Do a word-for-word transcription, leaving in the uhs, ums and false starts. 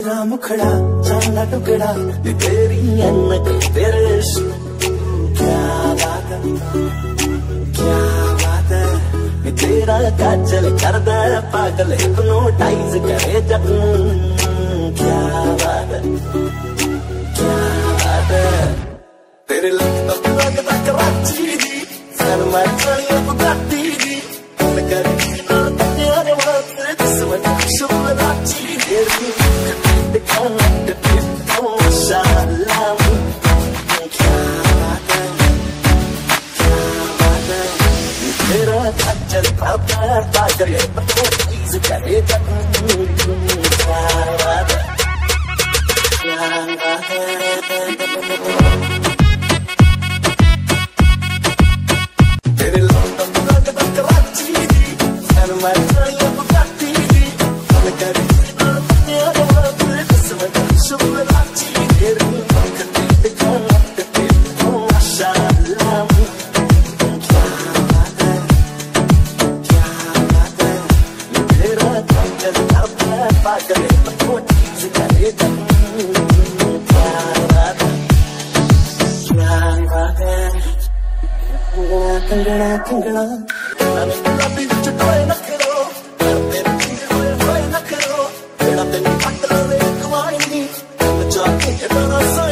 तेरा मुखड़ा चांदा टुकड़ा तेरी अनक तेरे इश्क क्या बात है क्या बात है तेरा काजल कर दे पागल हिप्नोटाइज करे जब क्या बात है क्या बात है तेरे लग तक लग तक राची दी शर्मा चढ़िया बुगाती दी कर तेरे बात तेरे जिस्म शुभ राची तेरी I'm